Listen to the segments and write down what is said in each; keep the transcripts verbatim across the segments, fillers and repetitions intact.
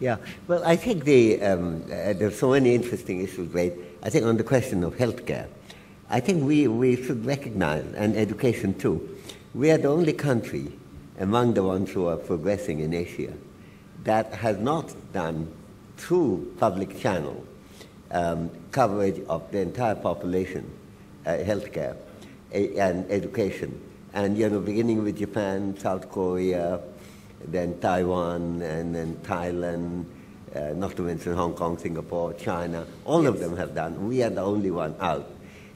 Yeah, well, I think the, um, uh, there's so many interesting issues, right? I think on the question of healthcare, I think we, we should recognize, and education too, we are the only country among the ones who are progressing in Asia that has not done through public channel um, coverage of the entire population, uh, healthcare a, and education. And, you know, beginning with Japan, South Korea, then Taiwan, and then Thailand, uh, not to mention Hong Kong, Singapore, China, all yes. of them have done. We are the only one out.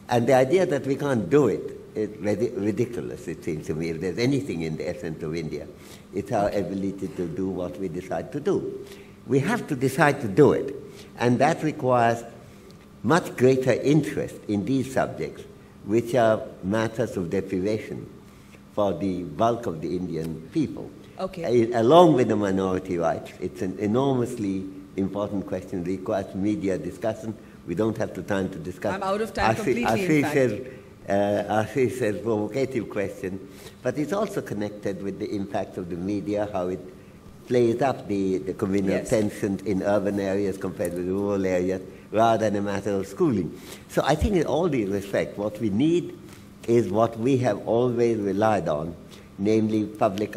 And the idea that we can't do it is ridiculous, it seems to me. If there's anything in the essence of India, it's our ability to do what we decide to do. We have to decide to do it, and that requires much greater interest in these subjects, which are matters of deprivation for the bulk of the Indian people. Okay. Along with the minority rights, it's an enormously important question. It requires media discussion. We don't have the time to discuss. I'm out of time Ashish, completely, Ashish in fact. Ashish says uh, provocative question, but it's also connected with the impact of the media, how it plays up the, the communal yes. tension in urban areas compared with rural areas, rather than a matter of schooling. So I think in all due respect, what we need is what we have always relied on, namely public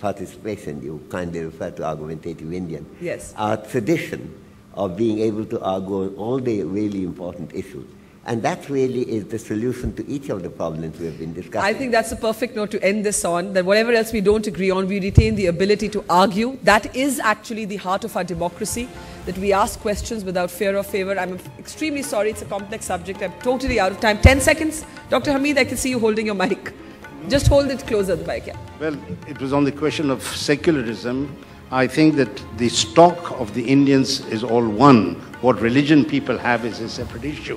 participation. You kindly refer to argumentative Indian. Yes. Our tradition of being able to argue on all the really important issues. And that really is the solution to each of the problems we have been discussing. I think that's a perfect note to end this on, that whatever else we don't agree on, we retain the ability to argue. That is actually the heart of our democracy, that we ask questions without fear or favor. I'm extremely sorry, it's a complex subject. I'm totally out of time. Ten seconds. Doctor Hamid, I can see you holding your mic. Just hold it closer, the mic, yeah. Well, it was on the question of secularism. I think that the stock of the Indians is all one. What religion people have is a separate issue.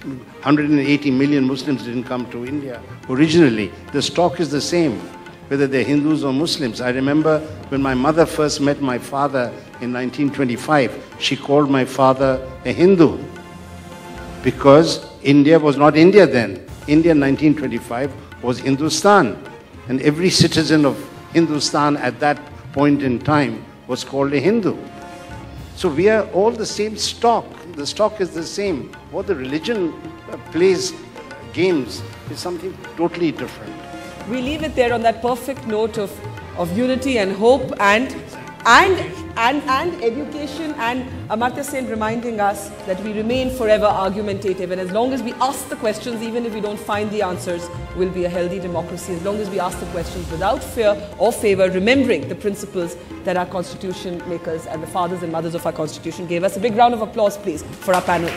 one hundred eighty million Muslims didn't come to India originally. The stock is the same, whether they're Hindus or Muslims. I remember when my mother first met my father in nineteen twenty-five, she called my father a Hindu because India was not India then. India in nineteen twenty-five was Hindustan, and every citizen of Hindustan at that point in time was called a Hindu. So we are all the same stock. The stock is the same. What the religion plays games is something totally different. We leave it there on that perfect note of, of unity and hope and, and, and, and education, and Amartya Sen reminding us that we remain forever argumentative, and as long as we ask the questions, even if we don't find the answers, we'll be a healthy democracy, as long as we ask the questions without fear or favor, remembering the principles that our constitution makers and the fathers and mothers of our constitution gave us. A big round of applause, please, for our panel.